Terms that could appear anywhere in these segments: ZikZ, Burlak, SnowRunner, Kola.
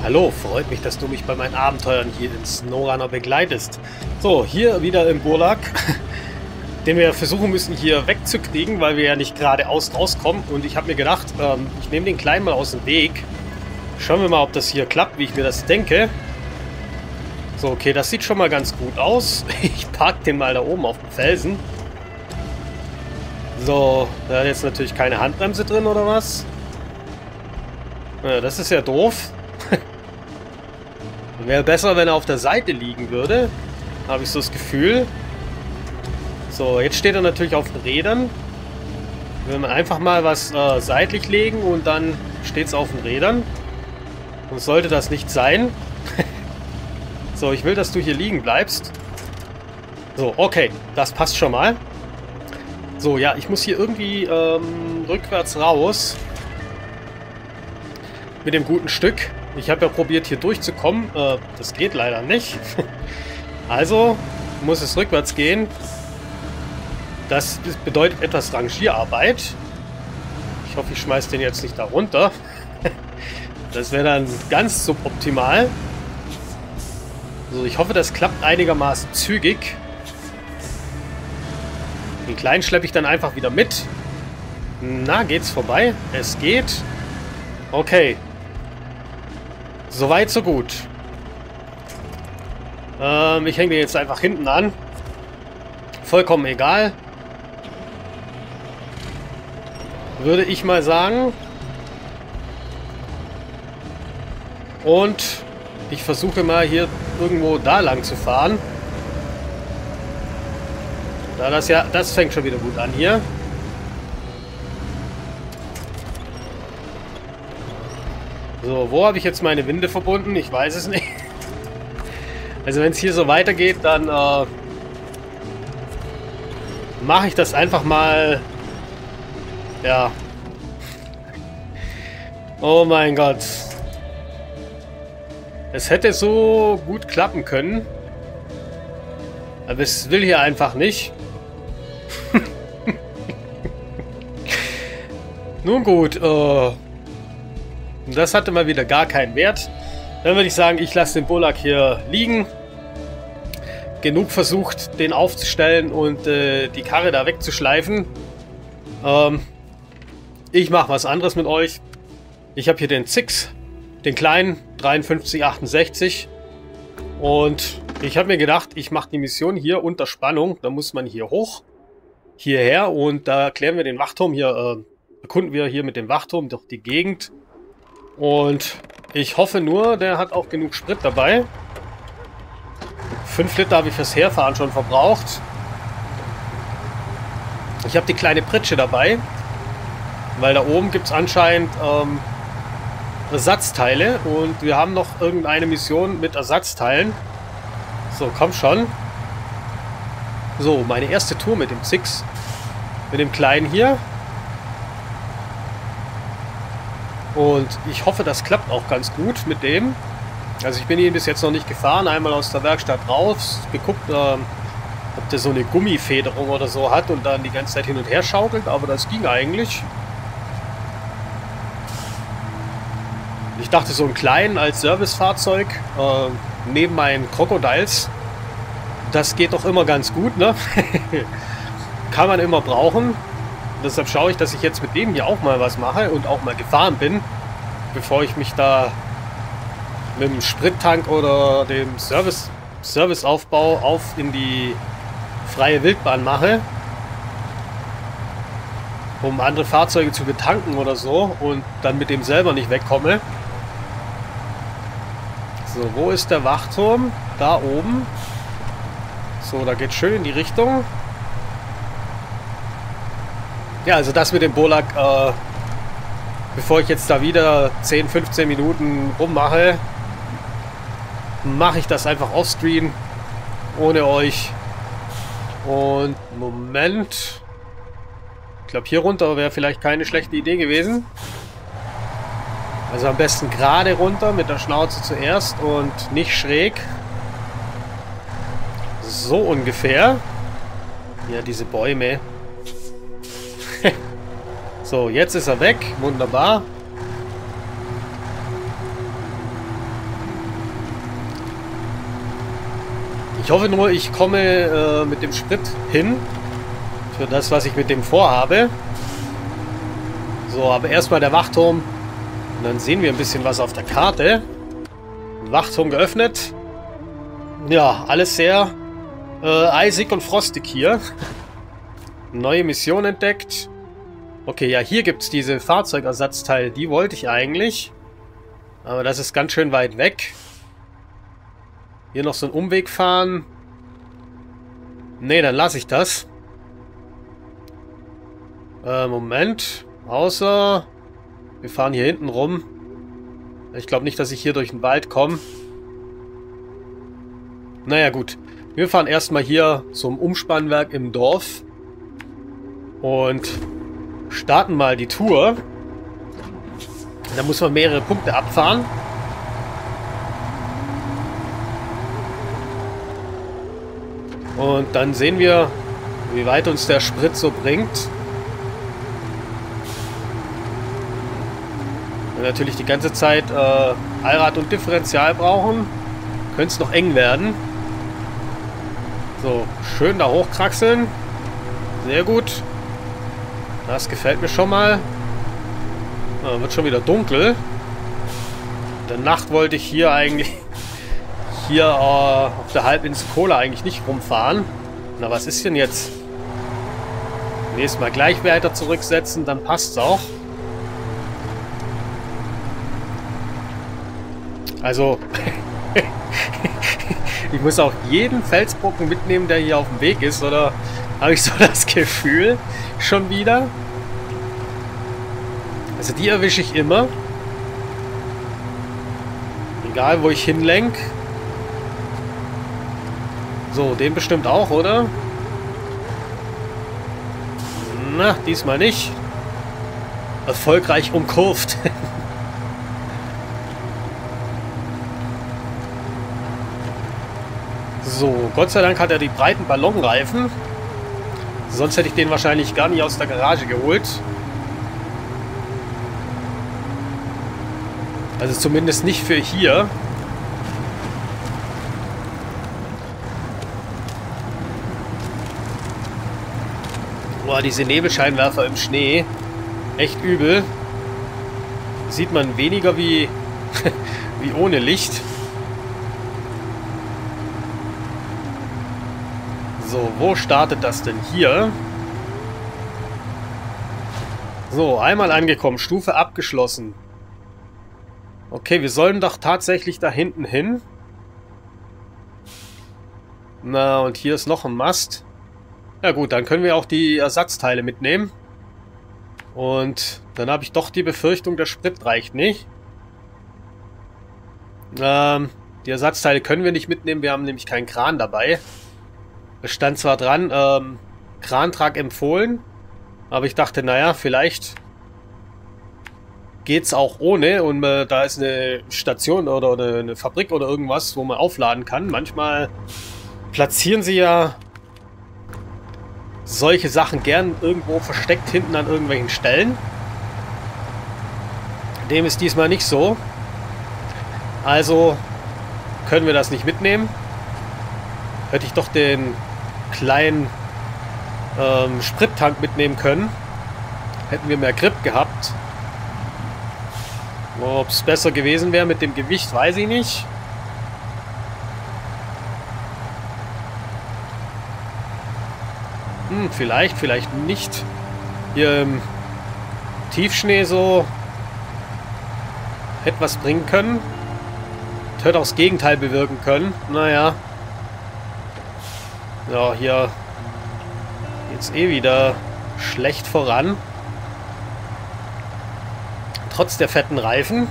Hallo, freut mich, dass du mich bei meinen Abenteuern hier in SnowRunner begleitest. So, hier wieder im Burlak, den wir versuchen müssen hier wegzukriegen, weil wir ja nicht geradeaus rauskommen. Und ich habe mir gedacht, ich nehme den Kleinen mal aus dem Weg. Schauen wir mal, ob das hier klappt, wie ich mir das denke. So, okay, das sieht schon mal ganz gut aus. Ich parke den mal da oben auf dem Felsen. So, da hat jetzt natürlich keine Handbremse drin oder was? Ja, das ist ja doof. Wäre besser, wenn er auf der Seite liegen würde. Habe ich so das Gefühl. So, jetzt steht er natürlich auf den Rädern. Will man einfach mal was seitlich legen und dann steht es auf den Rädern. Und sollte das nicht sein. So, ich will, dass du hier liegen bleibst. So, okay. Das passt schon mal. So, ja, ich muss hier irgendwie rückwärts raus. Mit dem guten Stück. Ich habe ja probiert, hier durchzukommen. Das geht leider nicht. Also muss es rückwärts gehen. Das bedeutet etwas Rangierarbeit. Ich hoffe, ich schmeiße den jetzt nicht da runter. Das wäre dann ganz suboptimal. So, ich hoffe, das klappt einigermaßen zügig. Den Kleinen schleppe ich dann einfach wieder mit. Na, geht's vorbei? Es geht. Okay. Soweit, so gut. Ich hänge den jetzt einfach hinten an. Vollkommen egal. Würde ich mal sagen. Und ich versuche mal hier irgendwo da lang zu fahren. Da das ja, das fängt schon wieder gut an hier. So, wo habe ich jetzt meine Winde verbunden? Ich weiß es nicht. Also wenn es hier so weitergeht, dann mache ich das einfach mal. Ja. Oh mein Gott. Es hätte so gut klappen können. Aber es will hier einfach nicht. Nun gut, das hatte mal wieder gar keinen Wert. Dann würde ich sagen, ich lasse den Burlak hier liegen. Genug versucht, den aufzustellen und die Karre da wegzuschleifen. Ich mache was anderes mit euch. Ich habe hier den ZikZ, den kleinen 5368. Und ich habe mir gedacht, ich mache die Mission hier unter Spannung. Da muss man hier hoch, hierher. Und da erklären wir den Wachturm hier, erkunden wir hier mit dem Wachturm durch die Gegend. Und ich hoffe nur, der hat auch genug Sprit dabei. 5 Liter habe ich fürs Herfahren schon verbraucht. Ich habe die kleine Pritsche dabei, weil da oben gibt es anscheinend Ersatzteile und wir haben noch irgendeine Mission mit Ersatzteilen. So, komm schon. So, meine erste Tour mit dem ZikZ, mit dem Kleinen hier. Und ich hoffe, das klappt auch ganz gut mit dem. Also ich bin hier bis jetzt noch nicht gefahren. Einmal aus der Werkstatt raus, geguckt, ob der so eine Gummifederung oder so hat und dann die ganze Zeit hin und her schaukelt. Aber das ging eigentlich. Ich dachte, so einen kleinen als Servicefahrzeug neben meinen Crocodiles, das geht doch immer ganz gut, ne? Kann man immer brauchen. Deshalb schaue ich, dass ich jetzt mit dem hier auch mal was mache und auch mal gefahren bin, bevor ich mich da mit dem Sprittank oder dem Serviceaufbau auf in die freie Wildbahn mache, um andere Fahrzeuge zu betanken oder so und dann mit dem selber nicht wegkomme. So, wo ist der Wachturm? Da oben. So, da geht schön in die Richtung. Ja, also das mit dem Burlak, bevor ich jetzt da wieder 10, 15 Minuten rummache, mache ich das einfach offscreen, ohne euch. Und Moment. Ich glaube, hier runter wäre vielleicht keine schlechte Idee gewesen. Also am besten gerade runter mit der Schnauze zuerst und nicht schräg. So ungefähr. Ja, diese Bäume. So, jetzt ist er weg. Wunderbar. Ich hoffe nur, ich komme mit dem Sprit hin. Für das, was ich mit dem vorhabe. So, aber erstmal der Wachturm. Und dann sehen wir ein bisschen was auf der Karte. Wachturm geöffnet. Ja, alles sehr eisig und frostig hier. Neue Mission entdeckt. Okay, ja, hier gibt es diese Fahrzeugersatzteile. Die wollte ich eigentlich. Aber das ist ganz schön weit weg. Hier noch so einen Umweg fahren. Nee, dann lasse ich das. Moment. Außer wir fahren hier hinten rum. Ich glaube nicht, dass ich hier durch den Wald komme. Naja, gut. Wir fahren erstmal hier zum Umspannwerk im Dorf. Und starten mal die Tour. Da muss man mehrere Punkte abfahren. Und dann sehen wir, wie weit uns der Sprit so bringt. Wenn wir natürlich die ganze Zeit Allrad und Differential brauchen, könnte es noch eng werden. So, schön da hochkraxeln. Sehr gut. Das gefällt mir schon mal. Wird schon wieder dunkel. In der Nacht wollte ich hier eigentlich... Hier auf der Halbinsel Kola eigentlich nicht rumfahren. Na, was ist denn jetzt? Nächstes Mal gleich weiter zurücksetzen, dann passt's auch. Also, ich muss auch jeden Felsbrocken mitnehmen, der hier auf dem Weg ist, oder habe ich so das Gefühl schon wieder? Also die erwische ich immer. Egal, wo ich hinlenk. So, den bestimmt auch, oder? Na, diesmal nicht. Erfolgreich umkurvt. So, Gott sei Dank hat er die breiten Ballonreifen. Sonst hätte ich den wahrscheinlich gar nicht aus der Garage geholt. Also zumindest nicht für hier. Boah, diese Nebelscheinwerfer im Schnee. Echt übel. Sieht man weniger wie, wie ohne Licht. So, wo startet das denn hier? So, einmal angekommen. Stufe abgeschlossen. Okay, wir sollen doch tatsächlich da hinten hin. Na, und hier ist noch ein Mast. Ja gut, dann können wir auch die Ersatzteile mitnehmen. Und dann habe ich doch die Befürchtung, der Sprit reicht nicht. Die Ersatzteile können wir nicht mitnehmen, wir haben nämlich keinen Kran dabei. Es stand zwar dran, Krantrag empfohlen, aber ich dachte, naja, vielleicht geht's auch ohne. Und da ist eine Station oder eine Fabrik oder irgendwas, wo man aufladen kann. Manchmal platzieren sie ja solche Sachen gern irgendwo versteckt hinten an irgendwelchen Stellen. Dem ist diesmal nicht so. Also können wir das nicht mitnehmen. Hätte ich doch den kleinen Sprittank mitnehmen können. Hätten wir mehr Grip gehabt. Ob es besser gewesen wäre mit dem Gewicht, weiß ich nicht. Vielleicht, vielleicht nicht. Hier im Tiefschnee so etwas bringen können. Das hätte auch das Gegenteil bewirken können. Naja. Ja, hier geht's eh wieder schlecht voran. Trotz der fetten Reifen.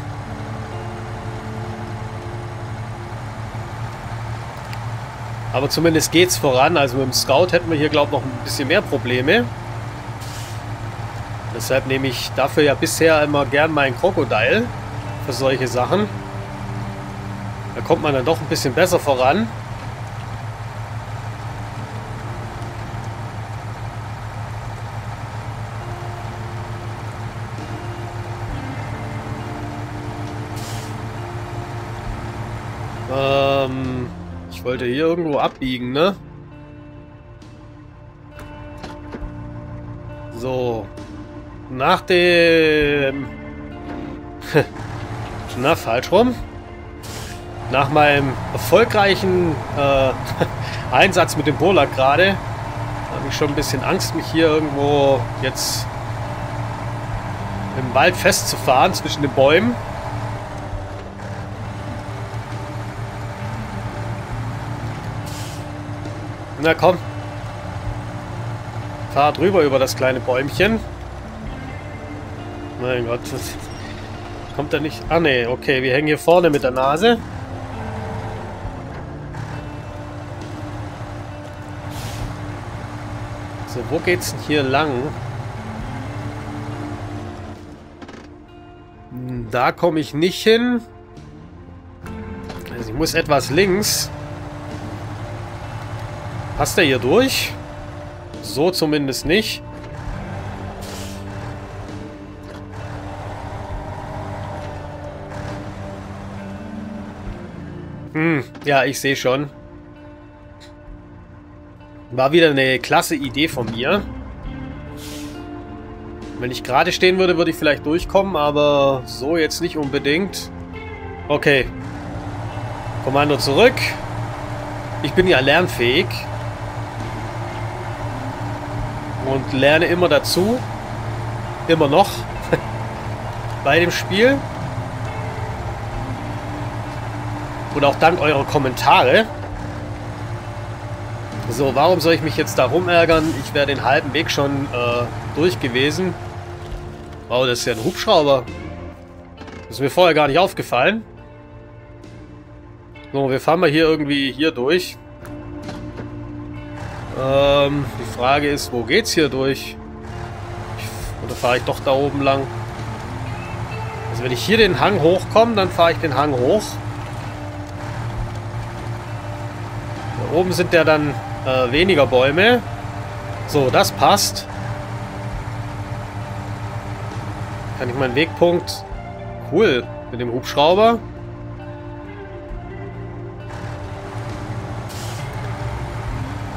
Aber zumindest geht's voran. Also mit dem Scout hätten wir hier, glaube ich, noch ein bisschen mehr Probleme. Deshalb nehme ich dafür ja bisher immer gern meinen Crocodile für solche Sachen. Da kommt man dann doch ein bisschen besser voran. Ich wollte hier irgendwo abbiegen, ne? So. Nach dem... Na, falsch rum. Nach meinem erfolgreichen Einsatz mit dem Burlak gerade, habe ich schon ein bisschen Angst, mich hier irgendwo jetzt im Wald festzufahren zwischen den Bäumen. Na komm. Fahr drüber über das kleine Bäumchen. Mein Gott. Kommt er nicht? Ah ne, okay, wir hängen hier vorne mit der Nase. So, wo geht's denn hier lang? Da komme ich nicht hin. Also ich muss etwas links. Passt der hier durch? So zumindest nicht. Ja, ich sehe schon. War wieder eine klasse Idee von mir. Wenn ich gerade stehen würde, würde ich vielleicht durchkommen, aber so jetzt nicht unbedingt. Okay. Kommando zurück. Ich bin ja lernfähig. Und lerne immer dazu. Immer noch. Bei dem Spiel. Und auch dank eurer Kommentare. So, warum soll ich mich jetzt da rumärgern? Ich wäre den halben Weg schon durch gewesen. Wow, das ist ja ein Hubschrauber. Das ist mir vorher gar nicht aufgefallen. So, wir fahren mal hier irgendwie hier durch. Die Frage ist, wo geht's hier durch? Oder fahre ich doch da oben lang? Also wenn ich hier den Hang hochkomme, dann fahre ich den Hang hoch. Da oben sind ja dann weniger Bäume. So, das passt. Kann ich meinen Wegpunkt... Cool, mit dem Hubschrauber.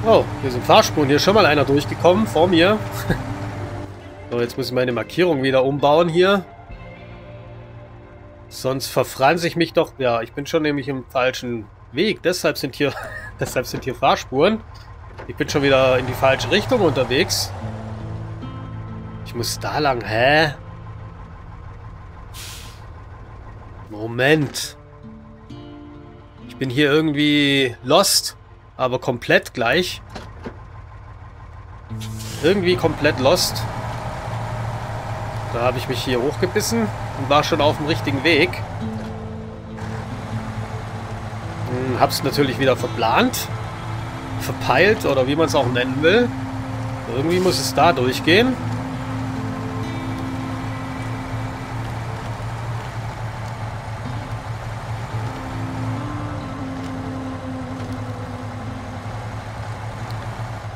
Oh, hier sind Fahrspuren. Hier ist schon mal einer durchgekommen, vor mir. So, jetzt muss ich meine Markierung wieder umbauen hier. Sonst verfranse ich mich doch... Ja, ich bin schon nämlich im falschen Weg. Deshalb sind hier Fahrspuren. Ich bin schon wieder in die falsche Richtung unterwegs. Ich muss da lang. Hä? Moment. Ich bin hier irgendwie lost. Aber komplett gleich. Irgendwie komplett lost. Da habe ich mich hier hochgebissen und war schon auf dem richtigen Weg. Hab's natürlich wieder verplant, verpeilt oder wie man es auch nennen will. Irgendwie muss es da durchgehen.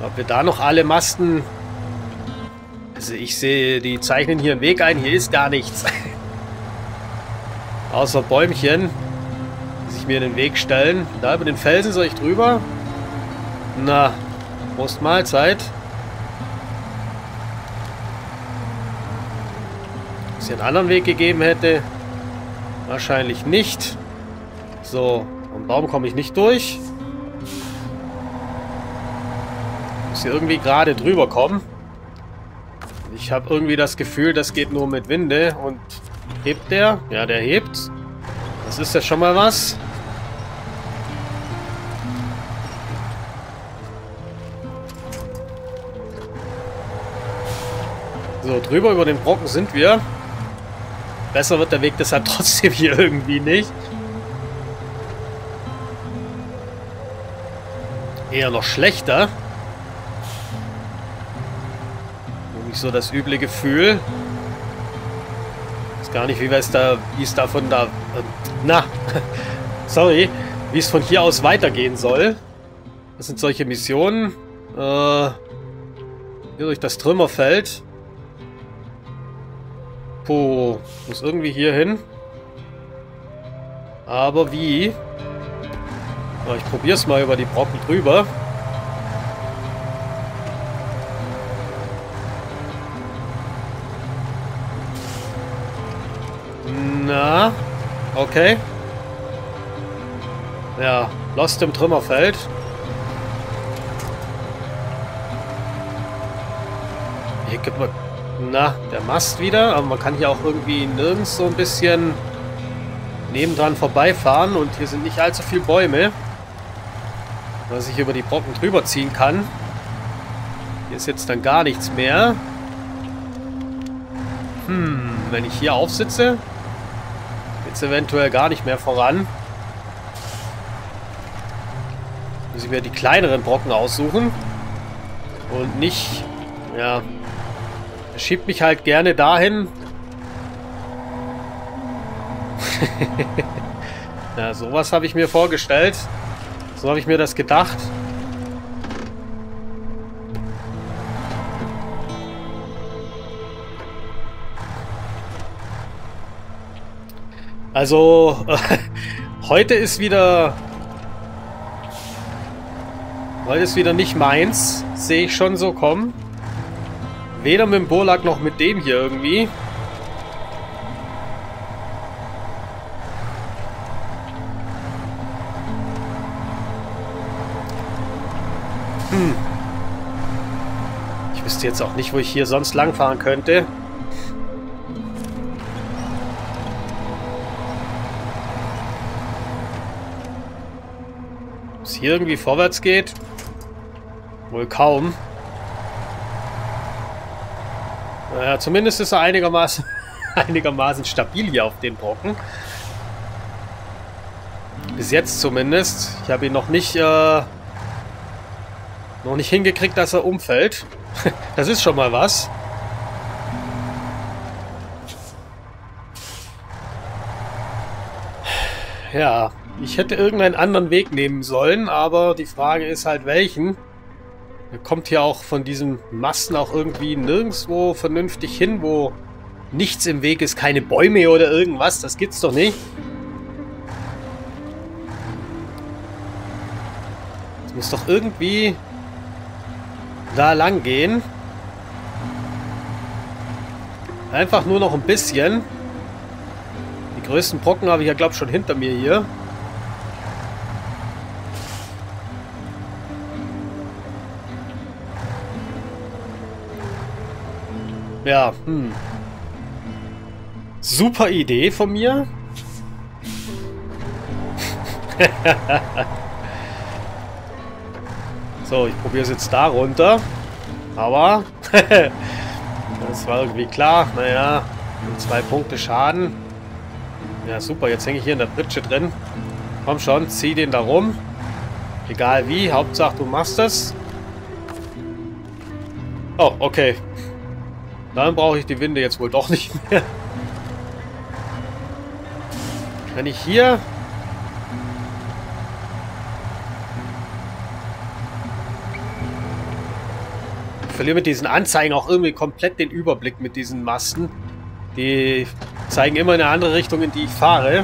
Ob wir da noch alle Masten... Also ich sehe, die zeichnen hier einen Weg ein. Hier ist gar nichts. Außer Bäumchen. Mir den Weg stellen. Da über den Felsen soll ich drüber. Na, Prost Mahlzeit. Ob es hier einen anderen Weg gegeben hätte? Wahrscheinlich nicht. So, am Baum komme ich nicht durch. Ich muss hier irgendwie gerade drüber kommen. Ich habe irgendwie das Gefühl, das geht nur mit Winde. Und hebt der? Ja, der hebt. Das ist ja schon mal was. So, drüber über den Brocken sind wir. Besser wird der Weg deshalb trotzdem hier irgendwie nicht. Eher noch schlechter. Nämlich so das üble Gefühl. Ist gar nicht, wie es von hier aus weitergehen soll. Das sind solche Missionen. Hier durch das Trümmerfeld. Puh, muss irgendwie hier hin. Aber wie? Aber ich probiere es mal über die Brocken drüber. Na, okay. Ja, Lost im Trümmerfeld. Hier gibt man... Na, der Mast wieder. Aber man kann hier auch irgendwie nirgends so ein bisschen nebendran vorbeifahren. Und hier sind nicht allzu viele Bäume, dass ich über die Brocken drüber ziehen kann. Hier ist jetzt dann gar nichts mehr. Hm, wenn ich hier aufsitze, geht es eventuell gar nicht mehr voran. Muss ich mir die kleineren Brocken aussuchen. Und nicht... Ja... Er schiebt mich halt gerne dahin. Ja, sowas habe ich mir vorgestellt. So habe ich mir das gedacht. Also, heute ist wieder nicht meins. Sehe ich schon so kommen. Weder mit dem Burlak noch mit dem hier irgendwie. Hm. Ich wüsste jetzt auch nicht, wo ich hier sonst langfahren könnte. Ob es hier irgendwie vorwärts geht? Wohl kaum. Naja, zumindest ist er einigermaßen stabil hier auf den Brocken. Bis jetzt zumindest. Ich habe ihn noch nicht hingekriegt, dass er umfällt. Das ist schon mal was. Ja, ich hätte irgendeinen anderen Weg nehmen sollen, aber die Frage ist halt, welchen. Er kommt hier auch von diesen Masten auch irgendwie nirgendwo vernünftig hin, wo nichts im Weg ist, keine Bäume oder irgendwas, das gibt's doch nicht. Es muss doch irgendwie da lang gehen. Einfach nur noch ein bisschen. Die größten Brocken habe ich ja, glaube ich, schon hinter mir hier. Ja, hm. Super Idee von mir. So, ich probiere es jetzt da runter. Aber, das war irgendwie klar. Naja, 2 Punkte Schaden. Ja, super, jetzt hänge ich hier in der Pritsche drin. Komm schon, zieh den da rum. Egal wie, Hauptsache du machst das. Oh, okay. Dann brauche ich die Winde jetzt wohl doch nicht mehr. Wenn ich hier... Ich verliere mit diesen Anzeigen auch irgendwie komplett den Überblick mit diesen Masten. Die zeigen immer in eine andere Richtung, in die ich fahre.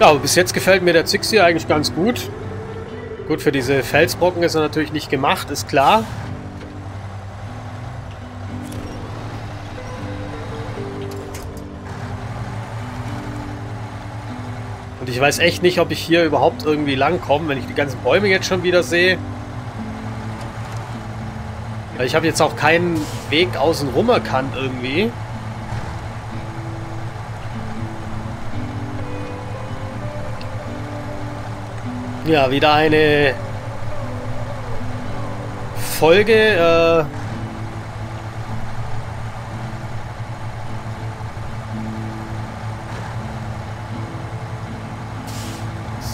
Ja, aber bis jetzt gefällt mir der ZikZ hier eigentlich ganz gut. Gut, für diese Felsbrocken ist er natürlich nicht gemacht, ist klar. Und ich weiß echt nicht, ob ich hier überhaupt irgendwie lang komme, wenn ich die ganzen Bäume jetzt schon wieder sehe. Ich habe jetzt auch keinen Weg außenrum erkannt irgendwie. Ja, wieder eine Folge,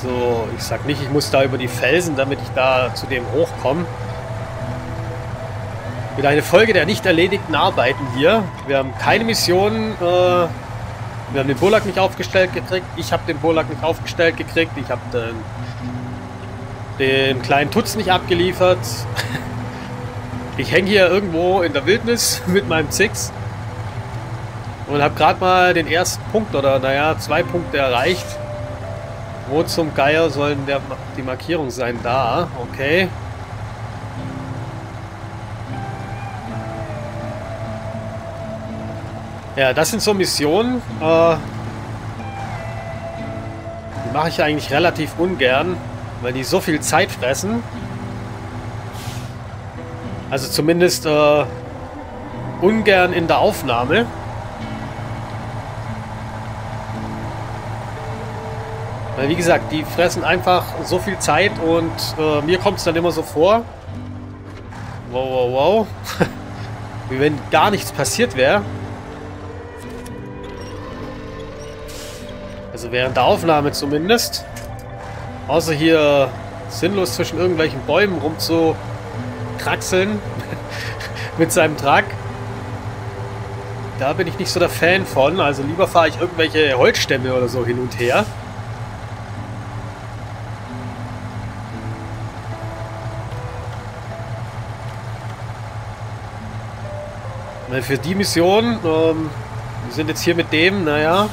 So, ich sag nicht, ich muss da über die Felsen, damit ich da zu dem hochkomme. Wieder eine Folge der nicht erledigten Arbeiten hier. Wir haben keine Mission, wir haben den Burlak nicht aufgestellt gekriegt. Ich habe den Burlak nicht aufgestellt gekriegt. Ich habe den kleinen Tutz nicht abgeliefert. Ich hänge hier irgendwo in der Wildnis mit meinem ZikZ. Und habe gerade mal den ersten Punkt, oder naja, 2 Punkte erreicht. Wo zum Geier sollen die Markierung sein? Da, okay. Ja, das sind so Missionen. Die mache ich eigentlich relativ ungern, weil die so viel Zeit fressen. Also zumindest ungern in der Aufnahme. Weil wie gesagt, die fressen einfach so viel Zeit und mir kommt es dann immer so vor. Wow, wow, wow. Wie wenn gar nichts passiert wäre. Also während der Aufnahme zumindest. Außer hier sinnlos zwischen irgendwelchen Bäumen rumzukraxeln mit seinem Truck. Da bin ich nicht so der Fan von. Also lieber fahre ich irgendwelche Holzstämme oder so hin und her. Weil für die Mission, wir sind jetzt hier mit dem, naja,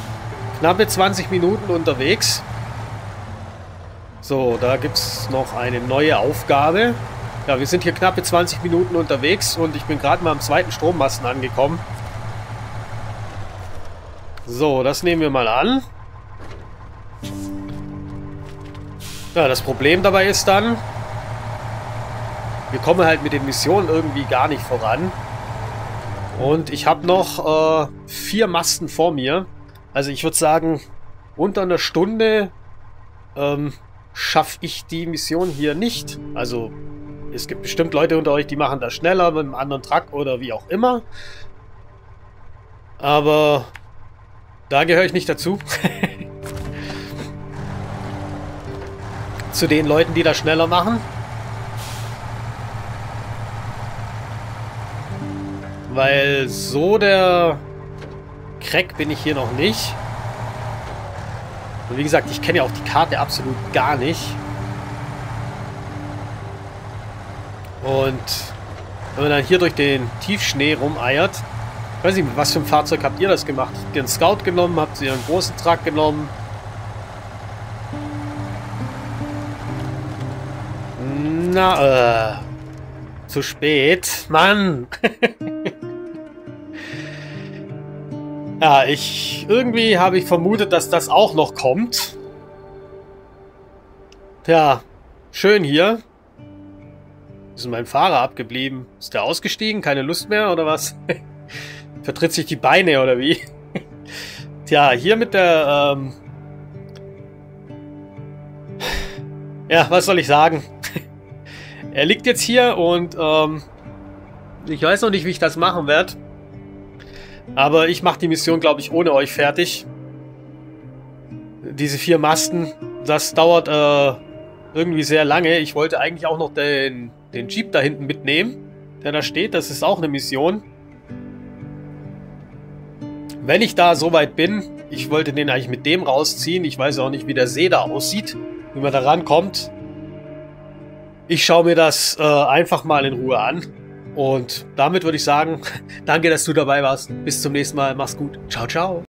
knappe 20 Minuten unterwegs. So, da gibt es noch eine neue Aufgabe. Ja, wir sind hier knappe 20 Minuten unterwegs und ich bin gerade mal am zweiten Strommasten angekommen. So, das nehmen wir mal an. Ja, das Problem dabei ist dann, wir kommen halt mit den Missionen irgendwie gar nicht voran. Und ich habe noch 4 Masten vor mir. Also ich würde sagen, unter einer Stunde schaffe ich die Mission hier nicht. Also es gibt bestimmt Leute unter euch, die machen das schneller mit einem anderen Truck oder wie auch immer. Aber da gehöre ich nicht dazu. Zu den Leuten, die das schneller machen. Weil so der Crack bin ich hier noch nicht. Und wie gesagt, ich kenne ja auch die Karte absolut gar nicht. Und wenn man dann hier durch den Tiefschnee rumeiert, weiß ich nicht, mit was für einem Fahrzeug habt ihr das gemacht? Habt ihr einen Scout genommen? Habt ihr einen großen Truck genommen? Na, zu spät. Mann! Ja, irgendwie habe ich vermutet, dass das auch noch kommt. Tja, schön hier. Ist mein Fahrer abgeblieben? Ist der ausgestiegen? Keine Lust mehr oder was? Vertritt sich die Beine oder wie? Tja, hier mit der... Ja, was soll ich sagen? Er liegt jetzt hier und ich weiß noch nicht, wie ich das machen werde. Aber ich mache die Mission, glaube ich, ohne euch fertig. Diese 4 Masten, das dauert irgendwie sehr lange. Ich wollte eigentlich auch noch den Jeep da hinten mitnehmen, der da steht. Das ist auch eine Mission. Wenn ich da soweit bin, ich wollte den eigentlich mit dem rausziehen. Ich weiß auch nicht, wie der See da aussieht, wie man da rankommt. Ich schaue mir das einfach mal in Ruhe an. Und damit würde ich sagen, danke, dass du dabei warst. Bis zum nächsten Mal. Mach's gut. Ciao, ciao.